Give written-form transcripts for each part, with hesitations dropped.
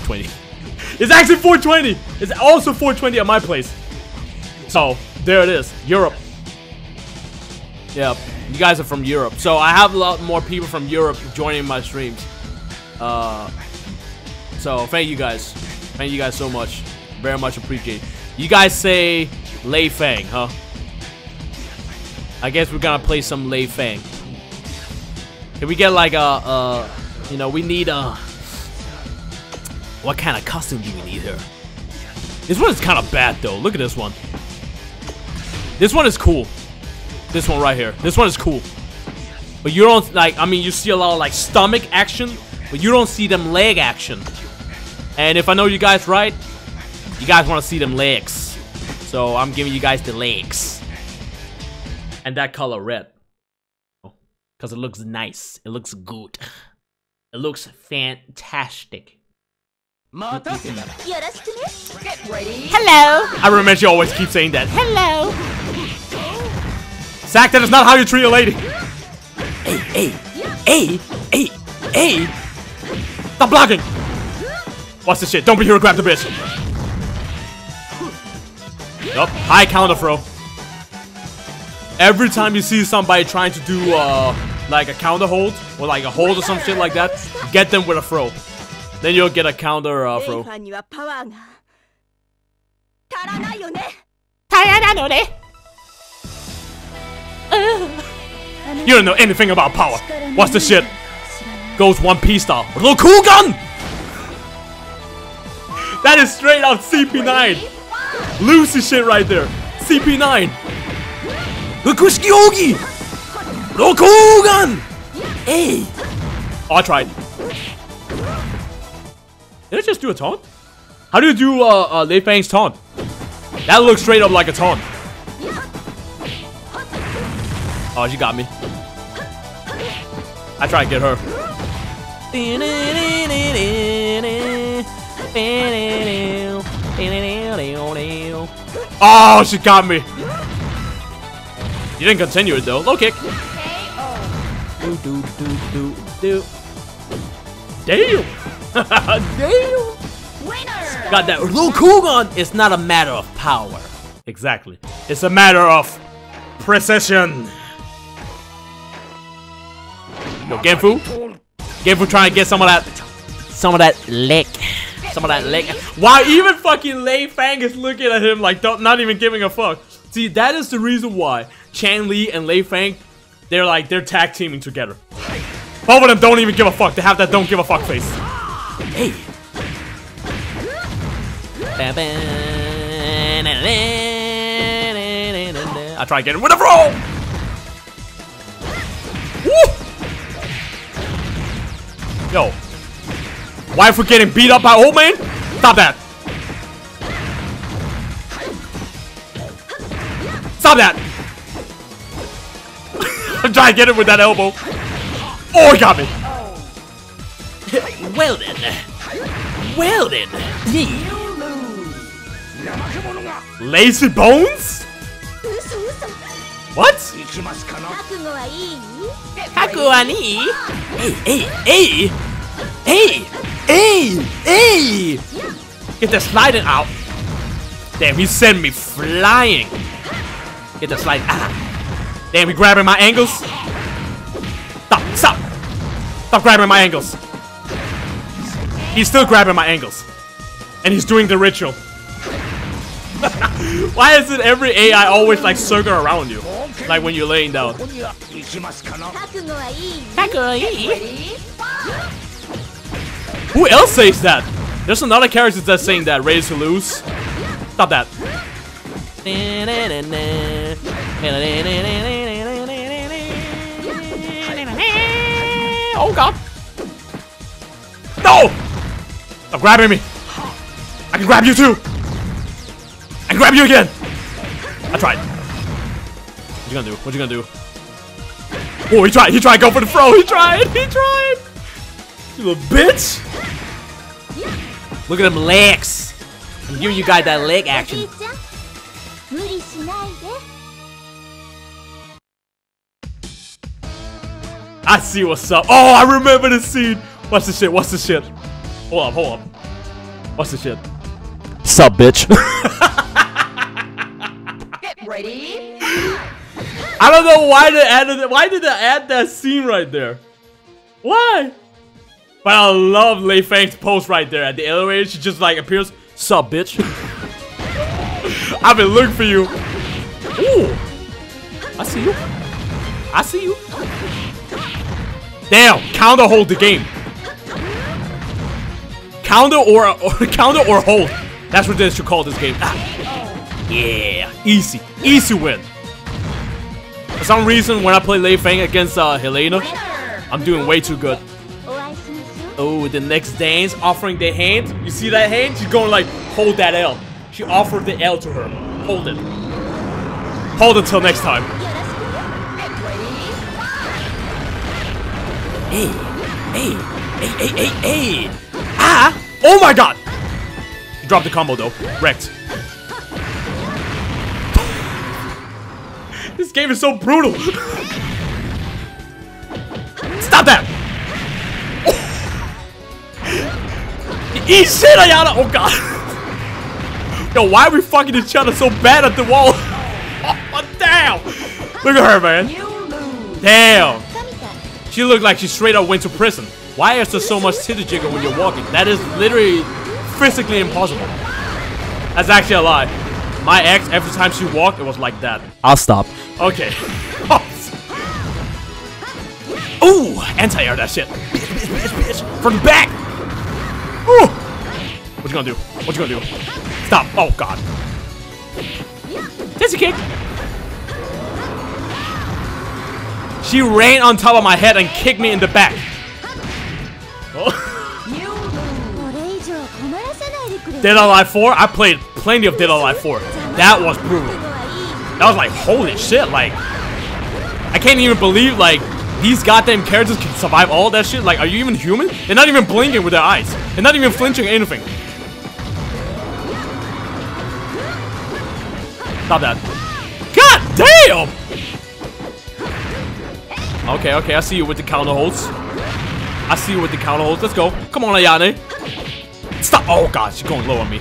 420. It's actually 420! It's also 420 at my place. So, there it is. Europe. Yeah, you guys are from Europe. So, I have a lot more people from Europe joining my streams. So, thank you guys. Thank you guys so much. Very much appreciate. You guys say Lei Fang, huh? I guess we're gonna play some Lei Fang. Can we get like a, you know, we need a... What kind of costume do we need here? This one is kind of bad though. Look at this one. This one is cool. This one right here. This one is cool. But you don't, like, I mean, you see a lot of like stomach action, but you don't see them leg action. And if I know you guys right, you guys want to see them legs. So I'm giving you guys the legs. And that color red. Because it looks nice. It looks good. It looks fantastic. Hello. I remember she always keeps saying that. Hello. Zach, that is not how you treat a lady. Hey, hey, hey, hey, hey. Stop blocking. What's this shit? Don't be here to grab the bitch. Yup. High counter throw. Every time you see somebody trying to do like a counter hold or like a hold or some shit like that, get them with a throw. Then you'll get a counter throw. You don't know anything about power. What's the shit? Goes One Piece style. Rokugan! That is straight out CP9. Lucy shit right there. CP9. Rokushiki Ogi! Rokugan! Hey! Oh, I tried. Did I just do a taunt? How do you do Lei Fang's taunt? That looks straight up like a taunt. Oh, she got me. I try to get her. Oh, she got me. You didn't continue it though. Low kick. Damn. Damn! Winner. Got that. Rokugan is not a matter of power. Exactly. It's a matter of precision. Yo, Genfu. Genfu trying to get some of that lick. Some of that lick. Wow, even fucking Lei Fang is looking at him like not even giving a fuck. See, that is the reason why Chun-Li and Lei Fang, they're tag teaming together. Both of them don't even give a fuck. They have that don't give a fuck face. Hey. I try getting with a roll. Woo. Yo. Wife for getting beat up by old man? Stop that. Stop that. I'm trying to get it with that elbow. Oh, he got me. Well then. Well then. Yeah. Lazy bones? What? Hakuani? Hey, hey, hey. Hey, hey, hey. Get the sliding out. Damn, he sent me flying. Get the slide out. Damn, he grabbing my angles. Stop, stop. Stop grabbing my angles. He's still grabbing my angles. And he's doing the ritual. Why is it every AI always like circle around you? Like when you're laying down. Who else says that? There's another character that's saying that. Ready to lose. Stop that. Oh god. No! Stop grabbing me! I can grab you too! I can grab you again! I tried. What you gonna do? What you gonna do? Oh, he tried to go for the throw! He tried! You little bitch! Look at them legs! I'm giving you guys that leg action. I see what's up. Oh, I remember this scene. What's the shit? What's the shit? Hold up, hold up. What's the shit? Sup, bitch. Get ready. I don't know why they added it. Why did they add that scene right there? Why? But I love Lei Fang's pose right there at the elevator. She just like appears. Sup, bitch. I've been looking for you. Ooh. I see you. I see you. Damn, counter hold the game. Counter or hold. That's what they should call this game. Ah. Yeah, easy. Easy win. For some reason, when I play Lei Fang against Helena, I'm doing way too good. Oh, the next dance, offering the hand. You see that hand? She's going like, hold that L. She offered the L to her. Hold it. Hold it till next time. Hey, hey, hey, hey, hey, hey. Ah! Oh my god! You dropped the combo though. Wrecked. This game is so brutal. Stop that! Oh. Eat shit, Ayana! Oh god. Yo, why are we fucking each other so bad at the wall? Oh, damn! Look at her, man. Damn. She looked like she straight up went to prison. Why is there so much titty jigger when you're walking? That is literally physically impossible. That's actually a lie. My ex, every time she walked, it was like that. I'll stop. Okay. Ooh, anti-air that shit. From the back. Ooh. What you gonna do? What you gonna do? Stop. Oh, God. Dizzy kick. She ran on top of my head and kicked me in the back. Oh. Dead or Alive 4? I played plenty of Dead or Alive 4. That was brutal. That was like, holy shit, like... I can't even believe, like, these goddamn characters can survive all that shit. Like, are you even human? They're not even blinking with their eyes. They're not even flinching anything. Stop that. God damn! Okay, okay, I see you with the counter holds. I see you with the counter holds. Let's go. Come on, Ayane. Stop. Oh, God, she's going low on me.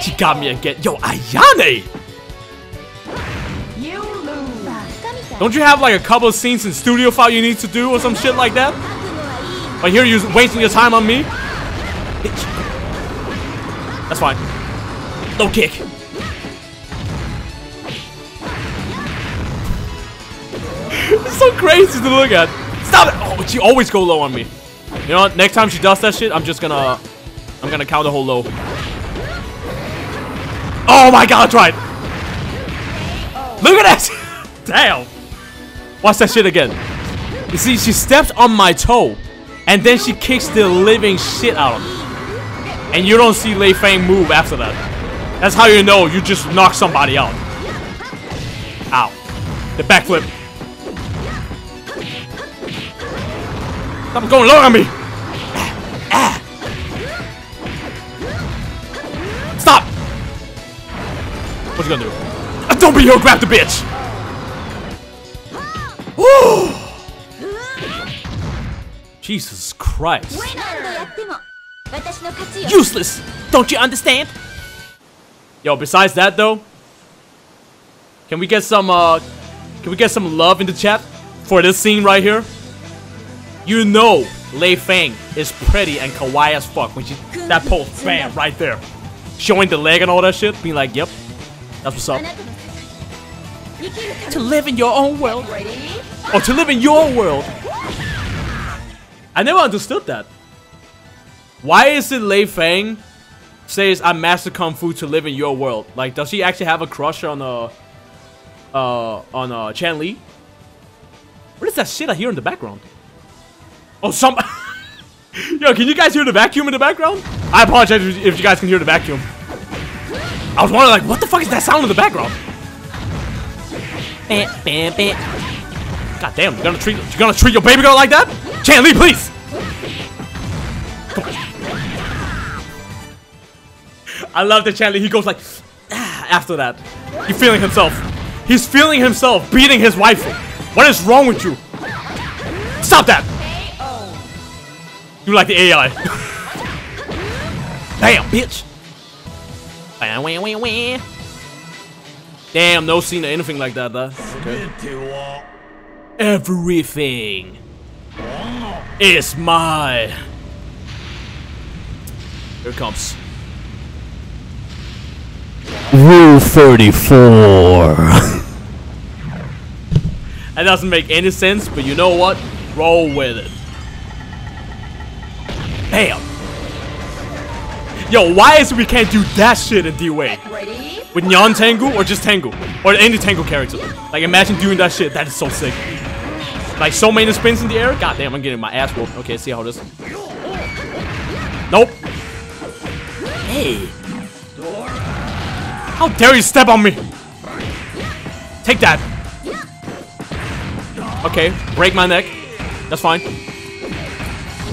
She got me again. Yo, Ayane! Don't you have like a couple of scenes in Studio Fowl you need to do or some shit like that? But here you're wasting your time on me? Bitch. That's fine. No kick. It's so crazy to look at. Stop it! Oh, she always go low on me. You know what? Next time she does that shit, I'm just gonna... I'm gonna counter hold low. Oh my god, I tried! Look at that! Damn! Watch that shit again. You see, she steps on my toe. And then she kicks the living shit out of me. And you don't see Lei Fang move after that. That's how you know you just knock somebody out. Ow. The backflip. Stop going low on me! Ah, ah. Stop! What you gonna do? Don't be here, grab the bitch! Woo! Jesus Christ. Useless! Don't you understand? Yo, besides that though, can we get some love in the chat for this scene right here? You know Lei Fang is pretty and kawaii as fuck when she that pose, bam, right there. Showing the leg and all that shit, being like, yep, that's what's up. To live in your own world. Oh, to live in your world. I never understood that. Why is it Lei Fang says I master Kung Fu to live in your world? Like, does she actually have a crush on Chun-Li? What is that shit I hear in the background? Oh, some... Yo, can you guys hear the vacuum in the background? I apologize if you guys can hear the vacuum. I was wondering, like, what the fuck is that sound in the background? Bam, bam, bam. God damn, you're gonna treat your baby girl like that? Chun-Li, please! Come on. I love that Chun-Li, he goes like... Ah, after that. He's feeling himself. He's feeling himself, beating his wife. What is wrong with you? Stop that! You like the AI. Damn, bitch! Damn, no scene or anything like that, though. Okay. Everything is mine. Here it comes. Rule 34. That doesn't make any sense, but you know what? Roll with it. Damn. Yo, why is it we can't do that shit in DOA? With Nyan Tengu or just Tengu? Or any Tengu character. Like, imagine doing that shit. That is so sick. Like, so many spins in the air. God damn, I'm getting my ass whooped. Okay, see how this. Nope. Hey. How dare you step on me? Take that. Okay, break my neck. That's fine.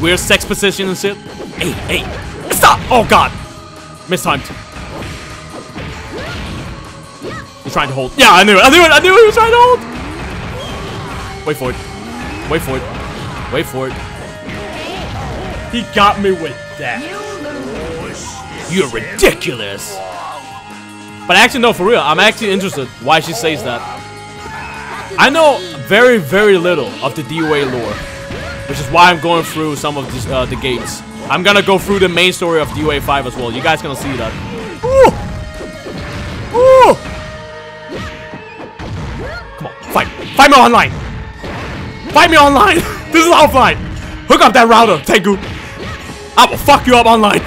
Weird sex position and shit. Hey, hey. Stop! Oh god. Mistimed. He's trying to hold. Yeah, I knew it, he was trying to hold. Wait for it. Wait for it. Wait for it. He got me with that. You're ridiculous. But actually, no, for real, I'm actually interested why she says that. I know very, very little of the DOA lore, which is why I'm going through some of these, the gates. I'm gonna go through the main story of DOA5 as well. You guys gonna see that. Ooh! Ooh! Come on, fight! Fight me online! Fight me online! This is offline! Hook up that router, Tengu! I will fuck you up online!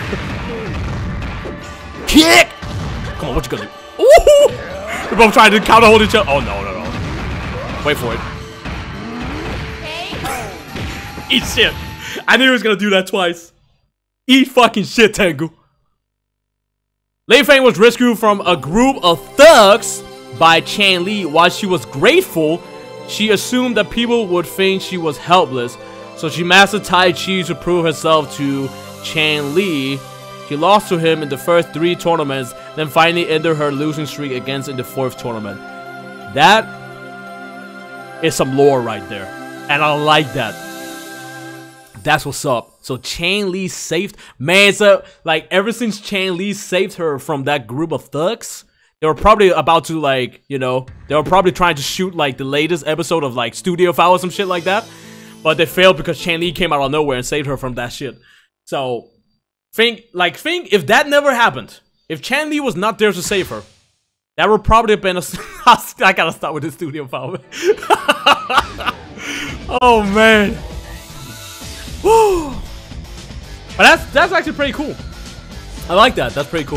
Kick! Come on, what you gonna do? Ooh! We're both trying to counter hold each other. Oh no, no, no. Wait for it. Eat shit. I knew he was gonna do that twice. Eat fucking shit, Tengu. Lei Fang was rescued from a group of thugs by Chun-Li. While she was grateful, she assumed that people would think she was helpless. So she mastered Tai Chi to prove herself to Chun-Li. She lost to him in the first 3 tournaments, then finally ended her losing streak against in the 4th tournament. That is some lore right there, and I like that. That's what's up. So Chun-Li saved, man. So like ever since Chun-Li saved her from that group of thugs, they were probably about to like, you know, they were probably trying to shoot like the latest episode of like Studio Fowl or some shit like that, but they failed because Chun-Li came out of nowhere and saved her from that shit. So. Think if that never happened, if Chun-Li was not there to save her, that would probably have been a I gotta start with the Studio Fowl. Oh man. Woo. But that's actually pretty cool. I like that. That's pretty cool.